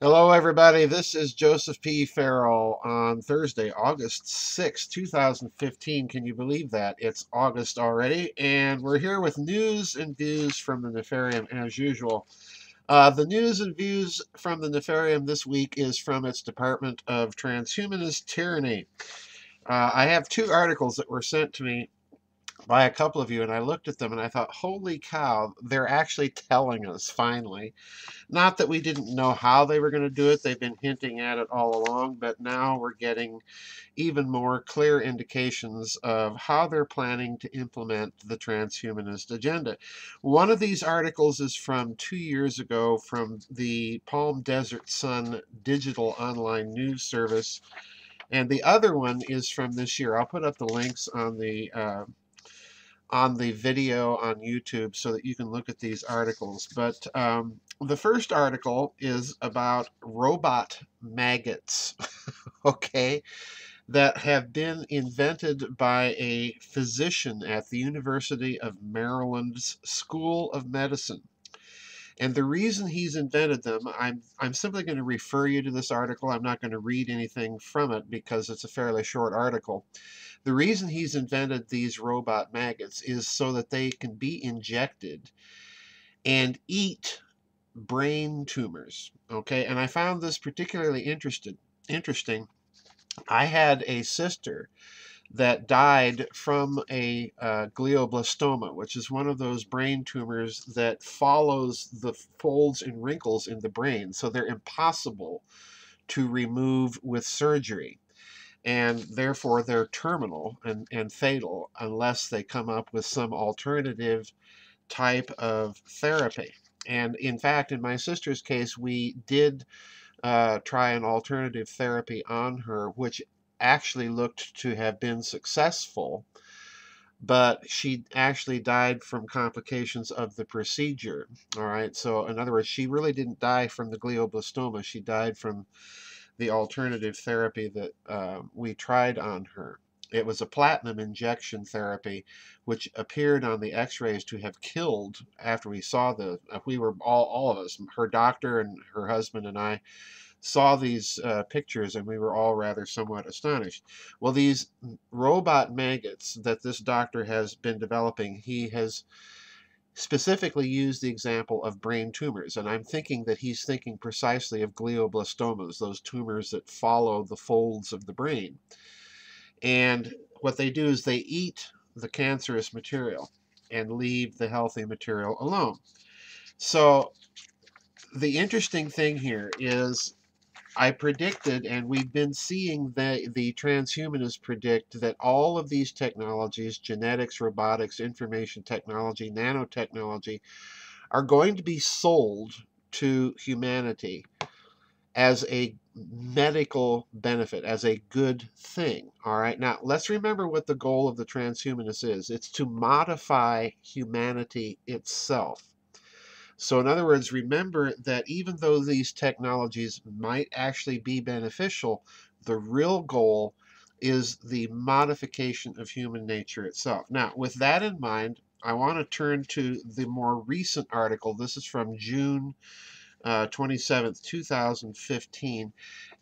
Hello, everybody. This is Joseph P. Farrell on Thursday, August 6, 2015. Can you believe that? It's August already, and we're here with news and views from the Nefarium, as usual. The news and views from the Nefarium this week is from its Department of Transhumanist Tyranny. I have two articles that were sent to me by a couple of you, and I looked at them and I thought, holy cow, they're actually telling us finally. Not that we didn't know how they were going to do it, they've been hinting at it all along, but now we're getting even more clear indications of how they're planning to implement the transhumanist agenda. One of these articles is from 2 years ago from the Palm Desert Sun digital online news service, and the other one is from this year. I'll put up the links on the video on YouTube so that you can look at these articles. But the first article is about robot maggots, okay, that have been invented by a physician at the University of Maryland's School of Medicine. And the reason he's invented them, I'm simply going to refer you to this article. I'm not going to read anything from it because it's a fairly short article. The reason he's invented these robot maggots is so that they can be injected and eat brain tumors. Okay, and I found this particularly interesting. I had a sister that died from a glioblastoma, which is one of those brain tumors that follows the folds and wrinkles in the brain. So they're impossible to remove with surgery. And therefore, they're terminal and fatal unless they come up with some alternative type of therapy. And in fact, in my sister's case, we did try an alternative therapy on her, which actually looked to have been successful, but she actually died from complications of the procedure. All right, so in other words, she really didn't die from the glioblastoma. She died from the alternative therapy that we tried on her. It was a platinum injection therapy, which appeared on the x-rays to have killed, after we saw the, we were all of us, her doctor and her husband and I, saw these pictures, and we were all rather somewhat astonished. Well, these robot maggots that this doctor has been developing, he has specifically used the example of brain tumors, and I'm thinking that he's thinking precisely of glioblastomas, those tumors that follow the folds of the brain. And what they do is they eat the cancerous material and leave the healthy material alone. So the interesting thing here is I predicted, and we've been seeing the transhumanists predict, that all of these technologies, genetics, robotics, information technology, nanotechnology, are going to be sold to humanity as a medical benefit, as a good thing. All right, now let's remember what the goal of the transhumanists is. It's to modify humanity itself. So in other words, remember that even though these technologies might actually be beneficial, the real goal is the modification of human nature itself. Now, with that in mind, I want to turn to the more recent article. This is from June 27th, 2015.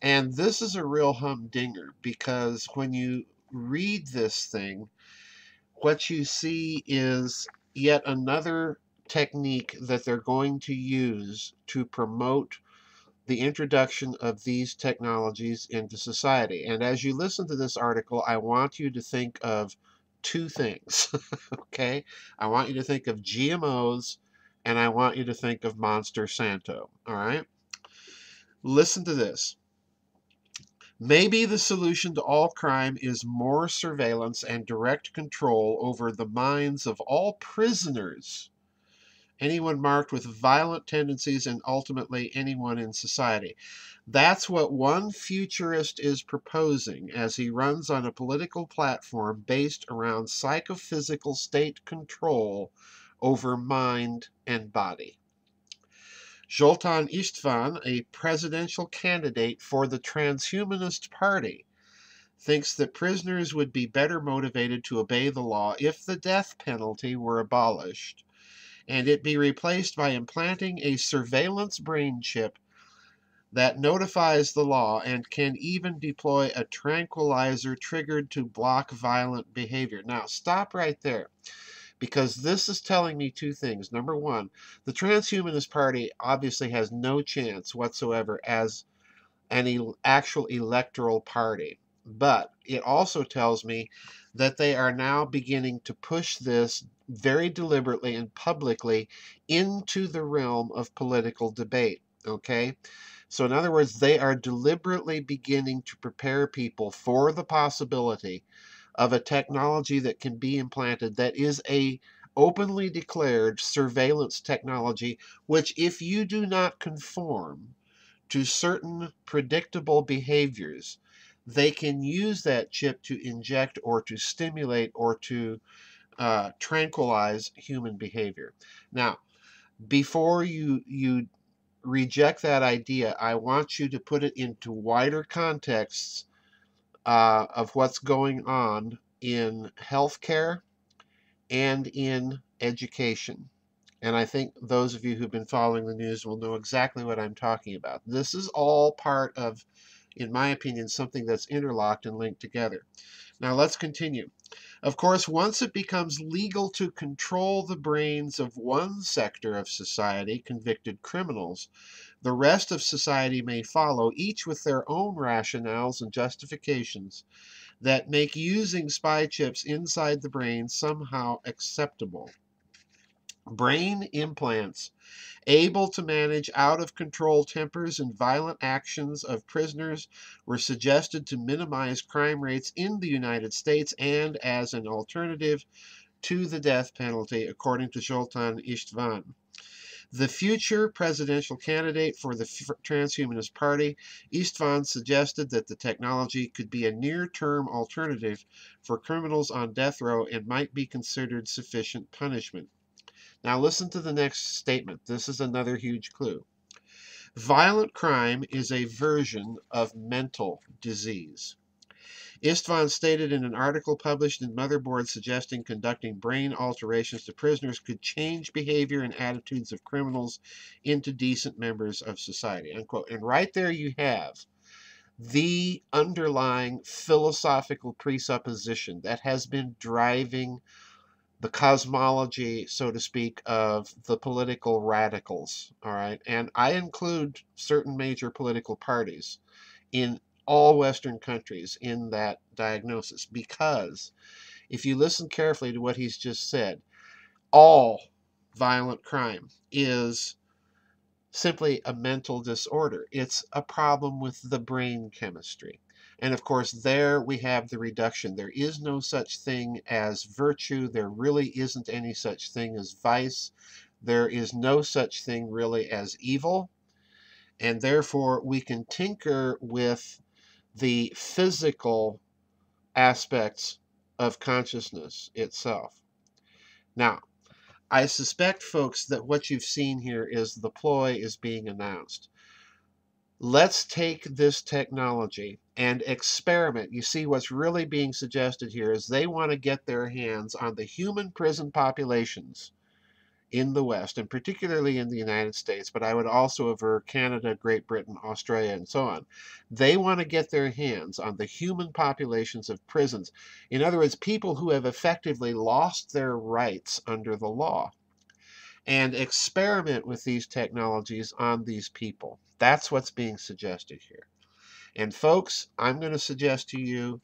And this is a real humdinger, because when you read this thing, what you see is yet another technique that they're going to use to promote the introduction of these technologies into society. And as you listen to this article, I want you to think of two things, okay? I want you to think of GMOs, and I want you to think of Monster Santo, all right? Listen to this. Maybe the solution to all crime is more surveillance and direct control over the minds of all prisoners, anyone marked with violent tendencies, and ultimately anyone in society. That's what one futurist is proposing as he runs on a political platform based around psychophysical state control over mind and body. Zoltan Istvan, a presidential candidate for the Transhumanist Party, thinks that prisoners would be better motivated to obey the law if the death penalty were abolished and it be replaced by implanting a surveillance brain chip that notifies the law and can even deploy a tranquilizer triggered to block violent behavior. Now, stop right there, because this is telling me two things. Number one, the Transhumanist Party obviously has no chance whatsoever as an actual electoral party. But it also tells me that they are now beginning to push this very deliberately and publicly into the realm of political debate. Okay? So in other words, they are deliberately beginning to prepare people for the possibility of a technology that can be implanted that is a openly declared surveillance technology, which if you do not conform to certain predictable behaviors, they can use that chip to inject or to stimulate or to tranquilize human behavior. Now, before you reject that idea, I want you to put it into wider contexts of what's going on in healthcare and in education. And I think those of you who've been following the news will know exactly what I'm talking about. This is all part of, in my opinion, something that's interlocked and linked together. Now let's continue. Of course, once it becomes legal to control the brains of one sector of society, convicted criminals, the rest of society may follow, each with their own rationales and justifications that make using spy chips inside the brain somehow acceptable. Brain implants able to manage out-of-control tempers and violent actions of prisoners were suggested to minimize crime rates in the United States and as an alternative to the death penalty, according to Zoltan Istvan. The future presidential candidate for the Transhumanist Party, Istvan, suggested that the technology could be a near-term alternative for criminals on death row and might be considered sufficient punishment. Now listen to the next statement. This is another huge clue. Violent crime is a version of mental disease. Istvan stated in an article published in Motherboard suggesting conducting brain alterations to prisoners could change behavior and attitudes of criminals into decent members of society. Unquote. And right there you have the underlying philosophical presupposition that has been driving the cosmology, so to speak, of the political radicals. All right. And I include certain major political parties in all Western countries in that diagnosis, because if you listen carefully to what he's just said, all violent crime is simply a mental disorder. It's a problem with the brain chemistry. And of course, there we have the reduction. There is no such thing as virtue. There really isn't any such thing as vice. There is no such thing really as evil. And therefore, we can tinker with the physical aspects of consciousness itself. Now, I suspect, folks, that what you've seen here is the ploy is being announced. Let's take this technology and experiment. You see, what's really being suggested here is they want to get their hands on the human prison populations in the West, and particularly in the United States, but I would also aver Canada, Great Britain, Australia, and so on. They want to get their hands on the human populations of prisons. In other words, people who have effectively lost their rights under the law, and experiment with these technologies on these people. That's what's being suggested here. And folks, I'm going to suggest to you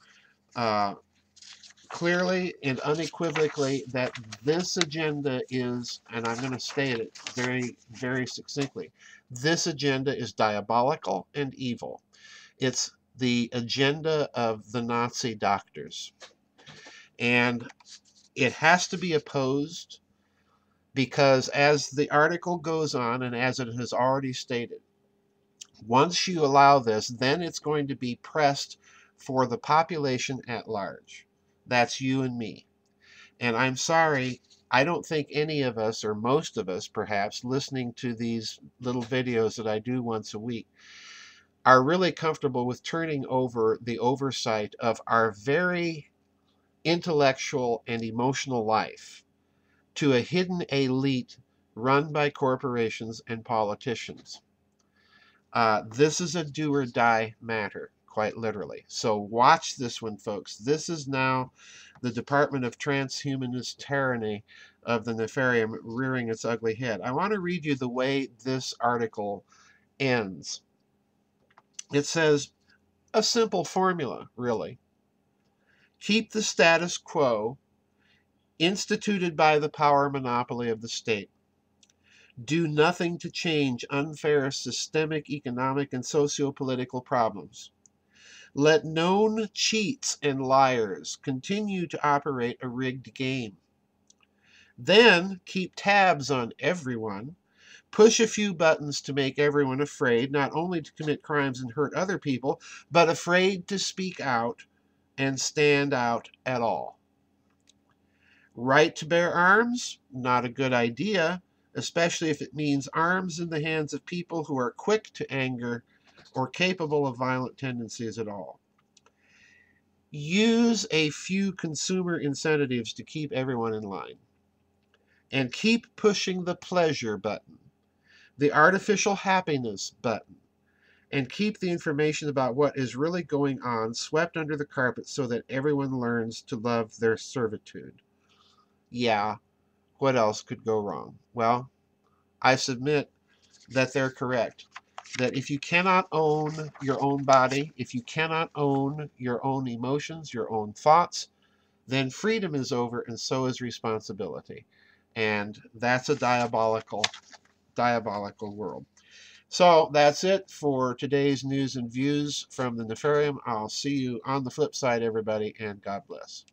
clearly and unequivocally that this agenda is, and I'm going to state it very, very succinctly, this agenda is diabolical and evil. It's the agenda of the Nazi doctors. And it has to be opposed because, as the article goes on and as it has already stated, once you allow this, then it's going to be pressed for the population at large. That's you and me. And I'm sorry, I don't think any of us, or most of us perhaps, listening to these little videos that I do once a week, are really comfortable with turning over the oversight of our very intellectual and emotional life to a hidden elite run by corporations and politicians. This is a do or die matter, quite literally. So watch this one, folks. This is now the Department of Transhumanist Tyranny of the Nefarium rearing its ugly head. I want to read you the way this article ends. It says, a simple formula, really. Keep the status quo instituted by the power monopoly of the state. Do nothing to change unfair systemic, economic, and socio-political problems. Let known cheats and liars continue to operate a rigged game. Then keep tabs on everyone. Push a few buttons to make everyone afraid, not only to commit crimes and hurt other people, but afraid to speak out and stand out at all. Right to bear arms? Not a good idea, especially if it means arms in the hands of people who are quick to anger or capable of violent tendencies at all. Use a few consumer incentives to keep everyone in line. And keep pushing the pleasure button, the artificial happiness button, and keep the information about what is really going on swept under the carpet so that everyone learns to love their servitude. Yeah, what else could go wrong? Well, I submit that they're correct. That if you cannot own your own body, if you cannot own your own emotions, your own thoughts, then freedom is over and so is responsibility. And that's a diabolical world. So that's it for today's news and views from the Nefarium. I'll see you on the flip side, everybody, and God bless.